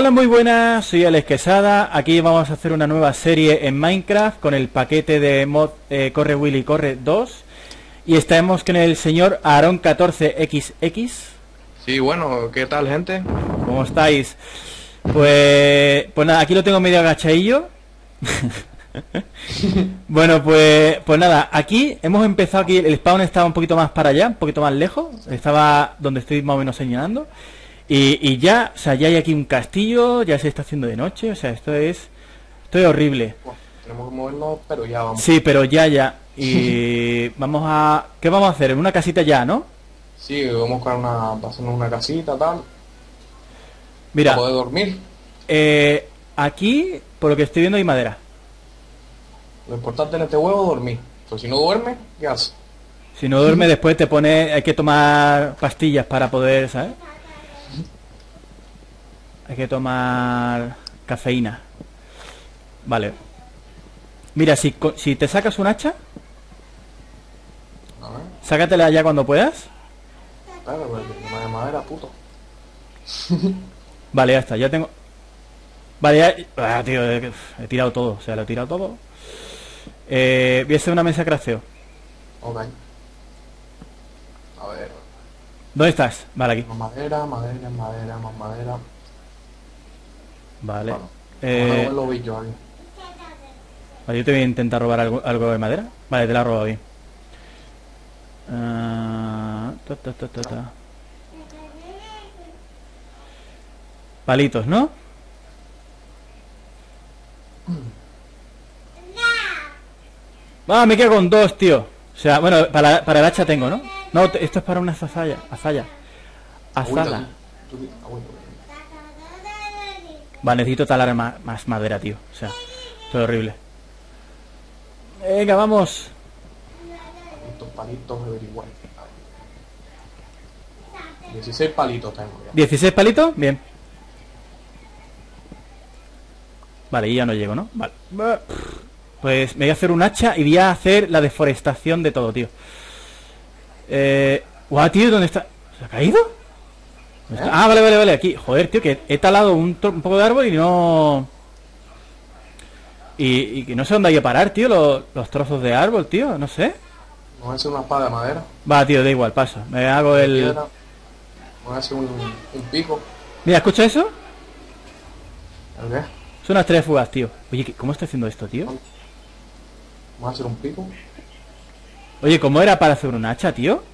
Hola, muy buenas, soy Alex Quesada. Aquí vamos a hacer una nueva serie en Minecraft con el paquete de mod Corre Willy Corre 2. Y estamos con el señor Aaron14XX. Sí, bueno, ¿qué tal, gente? ¿Cómo estáis? Pues nada, aquí lo tengo medio agachadillo. Bueno, pues nada, aquí hemos empezado, aquí el spawn estaba un poquito más para allá, un poquito más lejos. Estaba donde estoy más o menos señalando. Y ya, o sea, ya hay aquí un castillo, ya se está haciendo de noche, o sea, esto es horrible. Bueno, tenemos que movernos, pero ya vamos. Sí, pero ya. Y vamos a... ¿Qué vamos a hacer? Una casita ya, ¿no? Sí, vamos a buscar una casita, tal. Mira. ¿Para poder dormir? Aquí, por lo que estoy viendo, hay madera. Lo importante en este huevo es dormir. Pues si no duerme, ¿qué hace? Si no duerme, después te pone... Hay que tomar pastillas para poder, ¿sabes? Hay que tomar cafeína. Vale. Mira, si te sacas un hacha, a ver. Sácatela ya cuando puedas. Claro, porque no hay madera, puto. Vale, ya está, ya tengo. Vale, ya... Ah, tío, he tirado todo, o sea, lo he tirado todo. Voy a hacer una mesa de crafteo. Ok. A ver. ¿Dónde estás? Vale, aquí. Más madera, más madera. Vale. Bueno, vale, yo te voy a intentar robar algo de madera. Vale, te la he robado bien. Palitos, ¿no? Ah, me quedo con dos, tío. O sea, bueno, para el hacha tengo, ¿no? No, esto es para una azalla. Azala. Vale, necesito talar más madera, tío. O sea, todo horrible. Venga, vamos. Estos palitos, averiguar. 16 palitos tengo ya. ¿16 palitos? Bien. Vale, y ya no llego, ¿no? Vale. Pues me voy a hacer un hacha y voy a hacer la deforestación de todo, tío. Guau, tío, ¿dónde está? ¿Se ha caído? ¿Eh? Ah, vale, aquí. Joder, tío, que he talado un poco de árbol y no... Y que no sé dónde hay que parar, tío, los trozos de árbol, tío, no sé. Vamos a hacer una espada de madera. Va, tío, da igual, paso. Me hago el... Vamos a hacer un pico. Mira, ¿escucha eso? ¿El qué? Son unas tres fugas, tío. Oye, ¿cómo está haciendo esto, tío? Vamos a hacer un pico. Oye, ¿cómo era para hacer un hacha, tío?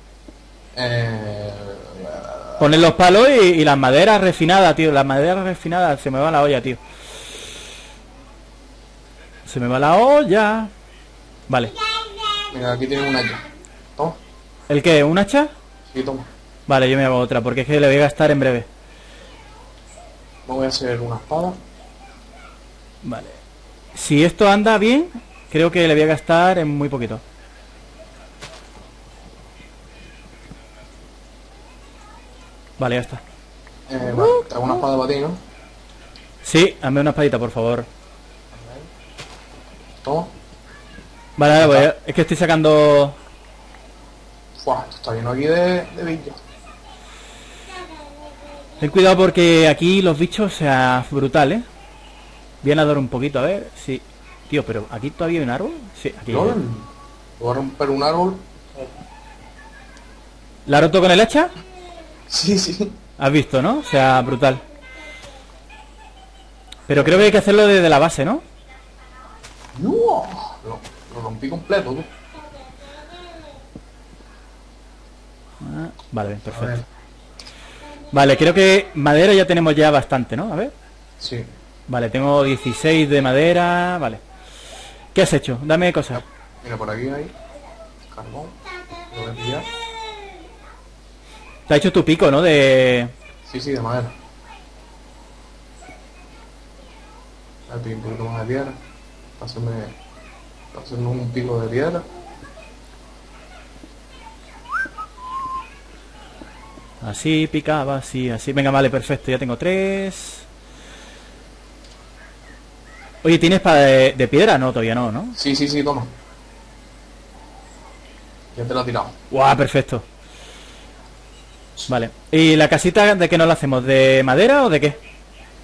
Poner los palos y las maderas refinadas, tío. Las maderas refinadas. Se me va la olla, tío. Se me va la olla. Vale. Mira, aquí tienes un hacha. Toma. ¿El qué? ¿Un hacha? Sí, toma. Vale, yo me hago otra porque es que le voy a gastar en breve. Me voy a hacer una espada. Vale. Si esto anda bien, creo que le voy a gastar en muy poquito. Vale, ya está. Bueno, te hago una espada para ti, ¿no? Sí, hazme una espadita, por favor. ¿Todo? Vale, ahora voy a... Es que estoy sacando... Fua, esto está lleno aquí de bichos. Ten cuidado porque aquí los bichos, o sea, brutal, ¿eh? Voy a nadar un poquito, a ver, sí. Tío, pero ¿aquí todavía hay un árbol? Sí, aquí hay un... Voy a romper un árbol. ¿La roto con el hacha? Sí. Has visto, ¿no? O sea, brutal. Pero creo que hay que hacerlo desde la base, ¿no? No, lo rompí completo, tú. Ah, vale, perfecto. Vale, creo que madera ya tenemos ya bastante, ¿no? A ver. Sí. Vale, tengo 16 de madera, vale. ¿Qué has hecho? Dame cosas. Mira, por aquí hay carbón. Lo voy a pillar. Te ha hecho tu pico, ¿no? De... Sí, de madera. Voy a pedir un poquito más de piedra. Hacerme un pico de piedra. Así, picaba, así. Venga, vale, perfecto. Ya tengo 3. Oye, ¿tienes espada de piedra? No, todavía no, ¿no? Sí, toma. Ya te lo he tirado. ¡Guau, perfecto! Vale, ¿y la casita de qué nos la hacemos? ¿De madera o de qué?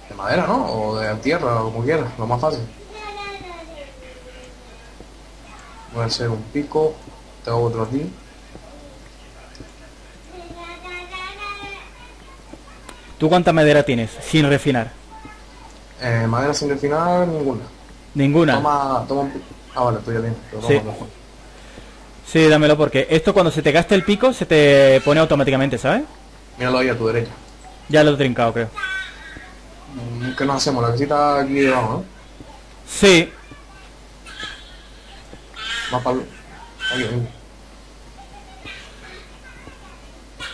De madera, ¿no? O de tierra, o como quieras, lo más fácil. Voy a hacer un pico, tengo otro aquí. ¿Tú cuánta madera tienes sin refinar? Madera sin refinar, ninguna. ¿Ninguna? Toma un pico. Ah, vale, tú ya tienes. Sí. Sí, dámelo porque esto cuando se te gasta el pico se te pone automáticamente, ¿sabes? Míralo ahí a tu derecha. Ya lo he trincado, creo. ¿Qué nos hacemos? La casita aquí debajo, ¿no? Sí. Más para... Aquí, aquí.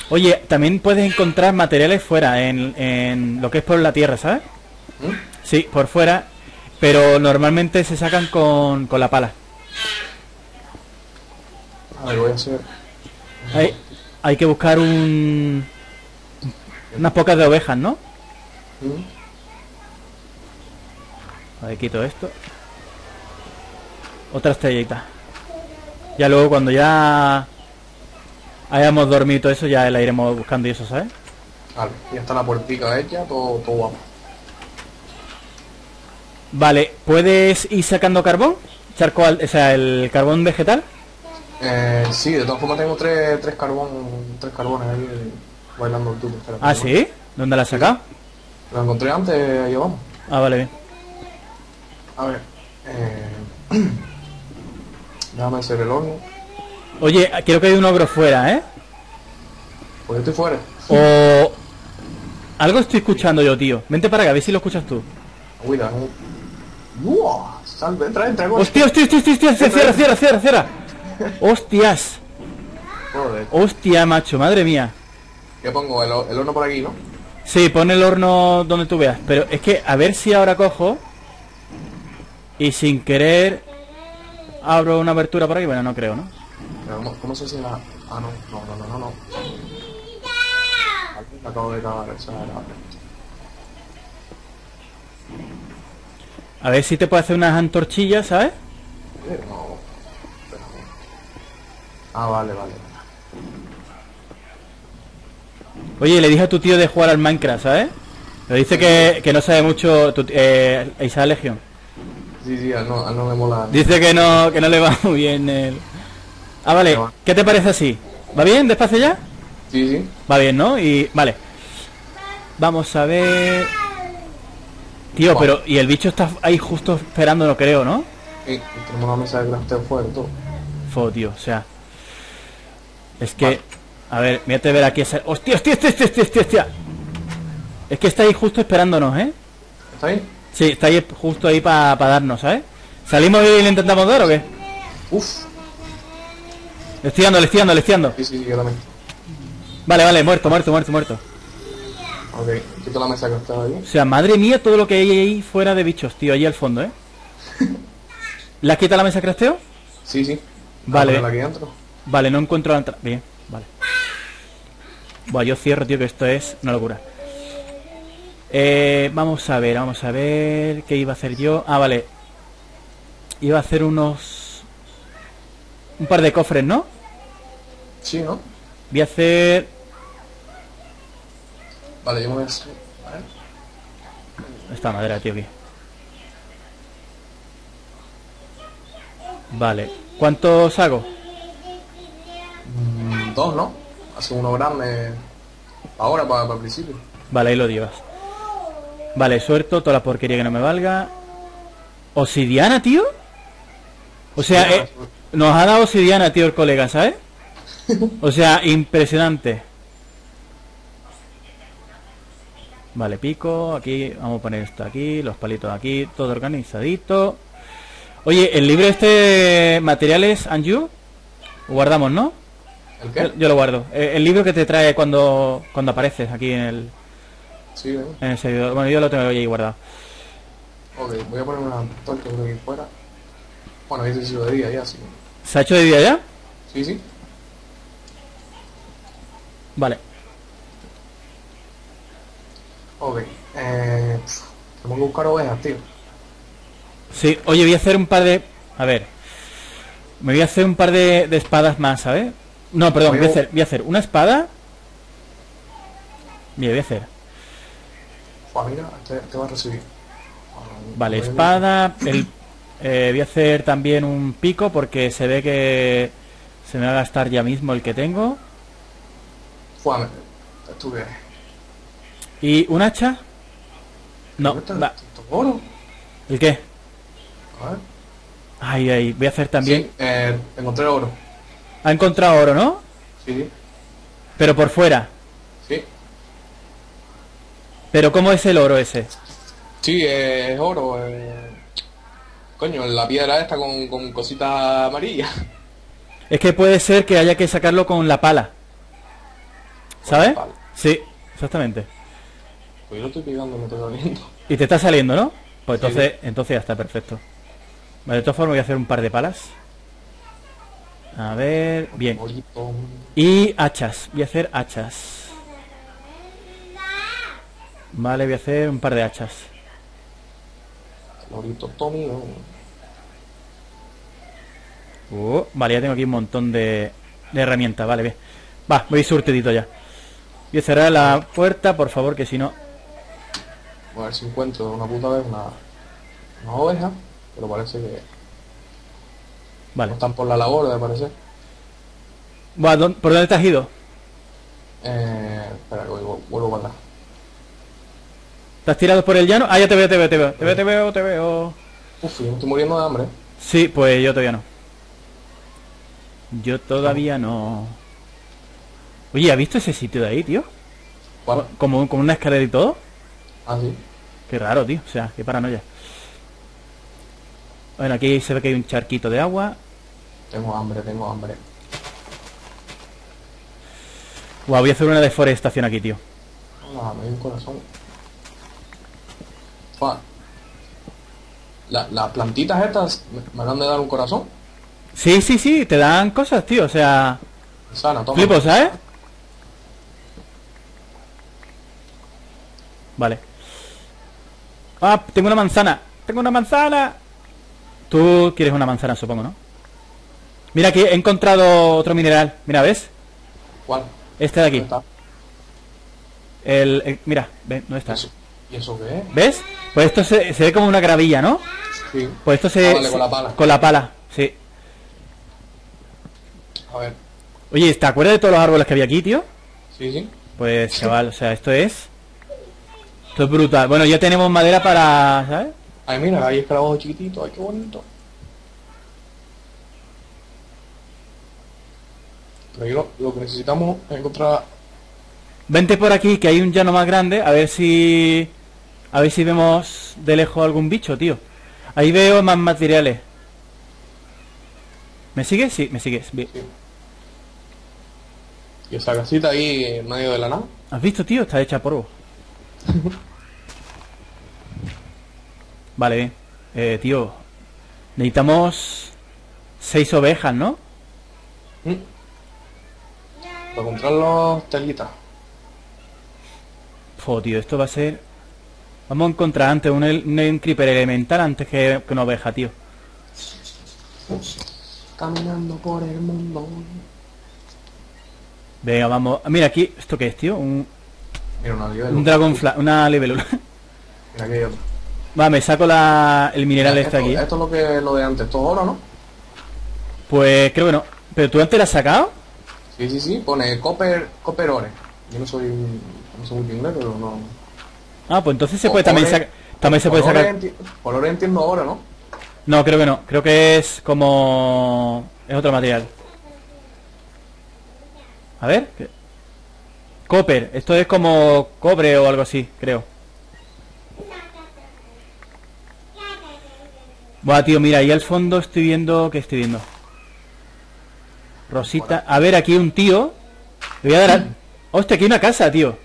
Oye, también puedes encontrar materiales fuera, en lo que es por la tierra, ¿sabes? ¿Mm? Sí, por fuera, pero normalmente se sacan con la pala. A ver, voy a hacer... Hay que buscar unas pocas de ovejas, ¿no? ¿Mm? A ver, quito esto. Otra estrellita. Ya luego cuando ya hayamos dormido y todo eso, ya la iremos buscando y eso, ¿sabes? Vale, ya está la puertica hecha, todo guapo. Vale, ¿puedes ir sacando carbón? O sea, el carbón vegetal. Sí, de todas formas tengo tres carbones ahí bailando el tubo. ¿Ah, sí? ¿Dónde la has sacado? La encontré antes, ahí vamos. Ah, vale, bien. A ver, déjame hacer el horno. Oye, creo que hay un ogro fuera, ¿eh? Pues yo estoy fuera. O... Algo estoy escuchando yo, tío. Vente para acá, a ver si lo escuchas tú. Cuidado. ¡Buah! Salve, entra. ¡Hostia! ¡Cierra! ¡Hostias! Joder. ¡Hostia, macho! ¡Madre mía! ¿Qué pongo? El horno por aquí, ¿no? Sí, pon el horno donde tú veas. Pero es que, a ver si ahora cojo... Y sin querer... Abro una abertura por aquí. Bueno, no creo, ¿no? ¿Cómo se hace la...? Ah, no. Aquí acabo de cagar esa era. A ver si te puedo hacer unas antorchillas, ¿sabes? No. Espérame. Ah, vale. Oye, le dije a tu tío de jugar al Minecraft, ¿sabes? Le dice que no sabe mucho tu, Isaac Legion. Sí, no le mola. Dice que no le va muy bien el... Ah, vale, ¿qué te parece así? ¿Va bien? ¿Despacio ya? Sí. Va bien, ¿no? Y... Vale. Vamos a ver... Tío, bueno. Pero... Y el bicho está ahí justo esperando, no creo, ¿no? Sí, tenemos una mesa de crafteo fuera y todo. Fo, tío, o sea... Es que... Vale. A ver, voy a ver aquí esa... ¡Hostia! Es que está ahí justo esperándonos, ¿eh? ¿Está ahí? Sí, está ahí justo ahí para darnos, ¿sabes? ¿Salimos y le intentamos dar o qué? Uf. Le estoy dando. Sí, yo también. Vale, muerto. Ok, quito la mesa que estaba ahí. O sea, madre mía, todo lo que hay ahí fuera de bichos, tío, ahí al fondo, ¿eh? ¿La has quitado la mesa de crafteo? Sí. Vale. Aquí dentro. Vale, no encuentro la entrada. Bien, vale. Buah, yo cierro, tío, que esto es una locura. Vamos a ver... ¿Qué iba a hacer yo? Ah, vale. Iba a hacer unos... Un par de cofres, ¿no? Sí, ¿no? Voy a hacer... Vale, yo me voy a hacer... ¿Vale? Esta madera, tío, aquí. Vale. ¿Cuántos hago? Dos, ¿no? Hace uno grande... Ahora, para el principio. Vale, ahí lo llevas. Vale, suelto toda la porquería que no me valga. ¿Obsidiana, tío? O sea, sí, nos ha dado obsidiana, tío, el colega, ¿sabes? O sea, impresionante. Vale, pico, aquí, vamos a poner esto aquí, los palitos aquí, todo organizadito. Oye, el libro este, Materiales and You, lo guardamos, ¿no? ¿El qué? Yo lo guardo. El libro que te trae cuando apareces aquí en el... Sí, ¿eh? En el servidor. Bueno, yo lo tengo ahí guardado. Ok, voy a poner una torta por aquí fuera. Bueno, ahí se hizo de día ya, sí. ¿Se ha hecho de día ya? Sí. Vale. Ok, tengo que buscar ovejas, tío. Sí, oye, voy a hacer un par de... A ver. Me voy a hacer un par de espadas más, ¿sabes? No, perdón, voy a hacer una espada. Mira, voy a hacer... Pues mira, te va a recibir. Vale, espada. Voy a hacer también un pico porque se ve que se me va a gastar ya mismo el que tengo. Fue, estuve. ¿Y un hacha? No. Va. ¿El qué? A ver. Ay, ay, voy a hacer también. Sí, encontré oro. ¿Ha encontrado oro, no? Sí. ¿Pero por fuera? Sí. ¿Pero cómo es el oro ese? Sí, es oro. Coño, la piedra esta con cosita amarilla. Es que puede ser que haya que sacarlo con la pala. ¿Sabes? Sí, exactamente. Pues yo lo estoy pegando, me estoy saliendo. Y te está saliendo, ¿no? Pues entonces, sí. Entonces ya está, perfecto. Vale, de todas formas voy a hacer un par de palas. A ver, bien. Y hachas, voy a hacer hachas. Vale, voy a hacer un par de hachas. Vale, ya tengo aquí un montón de herramientas, vale, bien. Va, voy surtidito ya. Voy a cerrar la puerta, por favor, que si no... A ver si encuentro una puta vez una oveja, pero parece que... Vale. No están por la labor, me parece. Bueno, ¿por dónde te has ido? Espera, que vuelvo para acá. ¿Te has tirado por el llano? Ah, ya te veo, te veo, te veo. Te veo. Uf, yo me estoy muriendo de hambre. Sí, pues yo todavía no. Yo todavía no. Oye, ¿has visto ese sitio de ahí, tío? ¿Cuál? Como una escalera y todo. Ah, sí. Qué raro, tío. O sea, qué paranoia. Bueno, aquí se ve que hay un charquito de agua. Tengo hambre, tengo hambre. Guau, voy a hacer una deforestación aquí, tío. Hola, me dio un corazón. Las plantitas estas me dan de dar un corazón. Sí, sí, sí, te dan cosas, tío, o sea... Sana, toma. Flipo, ¿sabes? Vale. Ah, tengo una manzana. Tengo una manzana. Tú quieres una manzana, supongo, ¿no? Mira, aquí he encontrado otro mineral. Mira, ¿ves? ¿Cuál? Este de aquí. ¿Dónde está? Mira, ven, ¿dónde está? ¿Y eso qué es? ¿Ves? Pues esto se ve como una gravilla, ¿no? Sí. Pues esto se... vale, con la pala. Con la pala, sí. A ver. Oye, ¿te acuerdas de todos los árboles que había aquí, tío? Sí, sí. Pues, chaval, o sea, esto es brutal. Bueno, ya tenemos madera para... ¿sabes? Ay, mira, ahí esclavos chiquititos. Ay, qué bonito. Pero yo lo que necesitamos es encontrar... Vente por aquí, que hay un llano más grande. A ver si vemos de lejos algún bicho, tío. Ahí veo más materiales. ¿Me sigues? Sí, me sigues. Bien. Sí. Y esa casita ahí en medio de la nada. ¿Has visto, tío? Está hecha polvo. Vale, bien. Tío, necesitamos 6 ovejas, ¿no? Para comprar los telitas. Fo, tío, esto va a ser... Vamos a encontrar antes un creeper elemental antes que una oveja, tío. Caminando por el mundo. Venga, vamos. Mira aquí, ¿esto qué es, tío? Mira, una libélula. Un dragonfly, una libélula. Mira, aquí hay otro. Va, me saco el mineral. Mira, este aquí. Esto es lo de antes, todo oro, ¿no? Pues creo que no. ¿Pero tú antes lo has sacado? Sí, sí, sí, pone copper ore. Yo no soy muy inglés, pero no... Ah, pues entonces se puede también sacar... También se puede sacar... Por ore entiendo oro, ¿no? No, creo que no. Creo que es como... Es otro material. A ver... Copper. Esto es como cobre o algo así, creo. Buah, tío, mira, ahí al fondo estoy viendo... ¿Qué estoy viendo? Rosita... A ver, aquí un tío... Le voy a dar a... Hostia, aquí hay una casa, tío.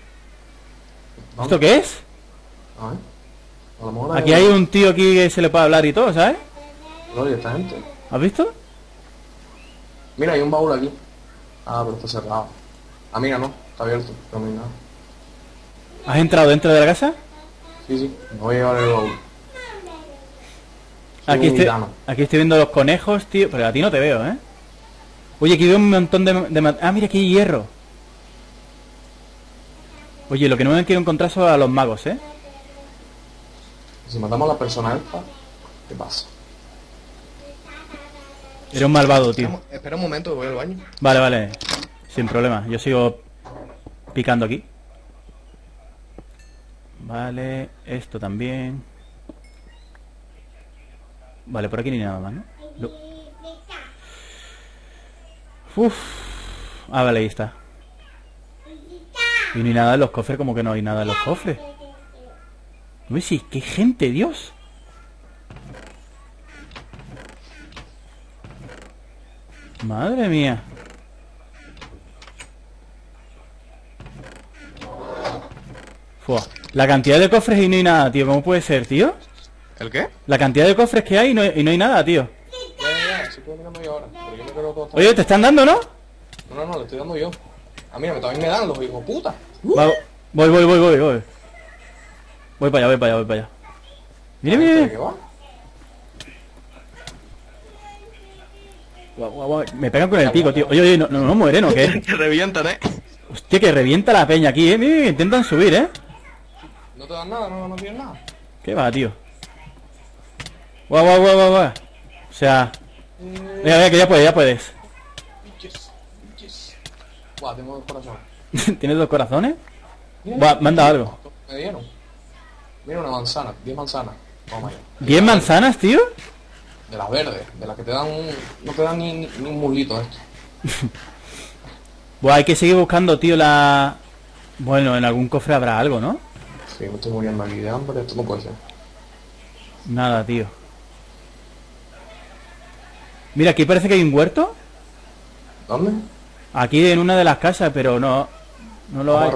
¿Esto qué es? Aquí hay un tío aquí que se le puede hablar y todo, ¿sabes? Oye, esta gente. ¿Has visto? Mira, hay un baúl aquí. Ah, pero está cerrado. Ah, mira, no, está abierto, pero no hay nada. ¿Has entrado dentro de la casa? Sí, sí, me voy a llevar el baúl. Aquí estoy viendo los conejos, tío. Pero a ti no te veo, ¿eh? Oye, aquí veo un montón de... Ah, mira, aquí hay hierro. Oye, lo que no me quiero encontrar son a los magos, ¿eh? Si matamos a la persona alfa, ¿qué pasa? Era un malvado, tío. Espera un momento, voy al baño. Vale, vale. Sin problema. Yo sigo picando aquí. Vale, esto también. Vale, por aquí ni nada más, ¿no? No. Uf. Ah, vale, ahí está. Y ni nada en los cofres, como que no hay nada en los cofres. Uy, sí, qué gente, Dios. Madre mía. Fua. La cantidad de cofres y no hay nada, tío. ¿Cómo puede ser, tío? ¿El qué? La cantidad de cofres que hay y no hay nada, tío. Oye, ¿te están dando, no? No, no, le estoy dando yo. Ah, mira, también me dan los hijos puta. Voy. Voy para allá. Mira. Guau. Me pegan con el pico, tío. Oye, no mueren, ¿o qué? Que revientan, ¿eh? Hostia, que revienta la peña aquí, ¿eh? Mira, intentan subir, ¿eh? No te dan nada, no tienen nada. ¿Qué va, tío? Guau. O sea... Venga, que ya puedes. Guau, tengo 2 corazones. ¿Tienes 2 corazones? Guau, manda algo. Me dieron. Mira, una manzana, 10 manzanas. Vamos allá. ¿10 manzanas, tío? De las verdes, de las que te dan un... No te dan ni un mulito esto. Buah, hay que seguir buscando, tío, la... Bueno, en algún cofre habrá algo, ¿no? Sí, me estoy muriendo aquí de hambre, esto no puede ser. Nada, tío. Mira, aquí parece que hay un huerto. ¿Dónde? Aquí en una de las casas, pero no lo hay.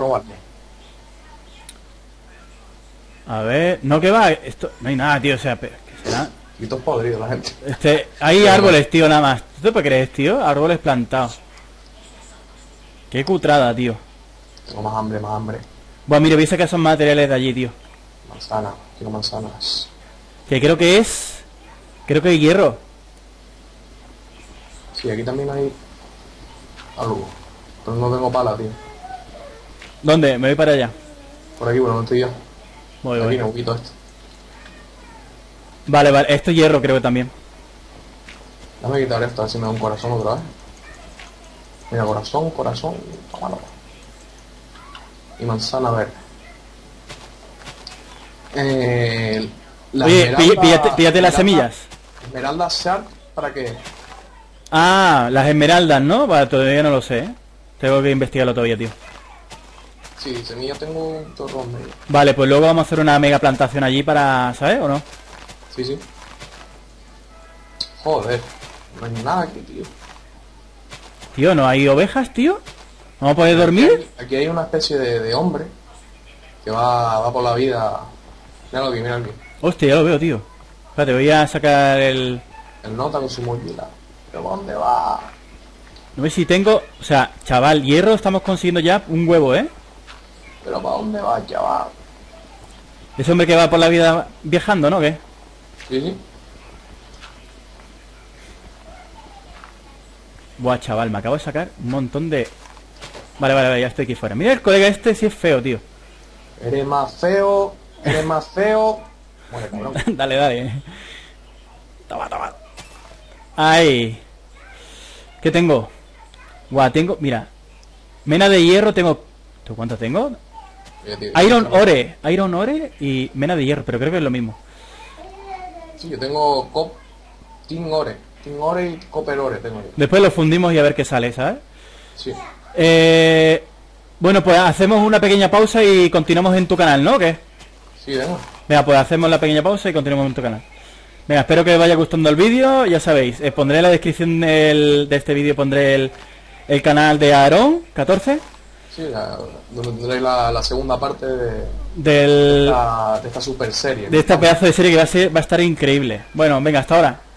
A ver, no, que va, esto no hay nada, tío, o sea, ¿qué será? Y todo podrido la gente. Hay árboles, tío, nada más. ¿Tú te crees, tío? Árboles plantados. Qué cutrada, tío. Tengo más hambre. Bueno, mira, veis que son materiales de allí, tío. Manzana, quiero manzanas. Que creo que es... Creo que hay hierro. Sí, aquí también hay... algo. Pero no tengo pala, tío. ¿Dónde? Me voy para allá. Por aquí, bueno, no estoy ya. Voy. Aquí me quito esto. Vale. Esto es hierro, creo que también. Déjame quitar esto, a ver si me da un corazón otra vez. Mira, corazón. Tómalo. Y manzana verde. Oye, píllate las semillas. ¿Esmeraldas Shark para qué? Ah, las esmeraldas, ¿no? Vale, todavía no lo sé, ¿eh? Tengo que investigarlo todavía, tío. Sí, semillas tengo un torrón. Vale, pues luego vamos a hacer una mega plantación allí para... ¿Sabes o no? Sí. Joder, no hay nada aquí, tío. Tío, ¿no hay ovejas, tío? ¿Vamos a poder dormir? Aquí hay una especie de hombre que va por la vida. Míralo aquí. Hostia, ya lo veo, tío. Espérate, voy a sacar el... El nota con su mochila. ¿Pero dónde va? No sé si tengo... O sea, chaval, hierro estamos consiguiendo ya un huevo, ¿eh? ¿Pero para dónde va, chaval? Ese hombre que va por la vida viajando, ¿no? ¿Qué? Sí. Buah, chaval, me acabo de sacar un montón de... Vale, ya estoy aquí fuera. Mira, el colega este sí es feo, tío. Eres más feo. Bueno, dale. Toma. Ay. ¿Qué tengo? Guau, tengo... Mira. Mena de hierro tengo... ¿Tú cuánto tengo? Iron Ore y mena de hierro, pero creo que es lo mismo. Sí, yo tengo Tin Ore y Copper Ore tengo yo. Después lo fundimos y a ver qué sale, ¿sabes? Sí. Bueno, pues hacemos una pequeña pausa y continuamos en tu canal, ¿no? ¿Qué? Sí, venga, pues hacemos la pequeña pausa y continuamos en tu canal. Venga, espero que os vaya gustando el vídeo. Ya sabéis, pondré en la descripción de este vídeo, pondré el canal de Aaron14. Sí, donde tendréis la segunda parte de esta super serie. De esta pedazo de serie que va a estar increíble. Bueno, venga, hasta ahora.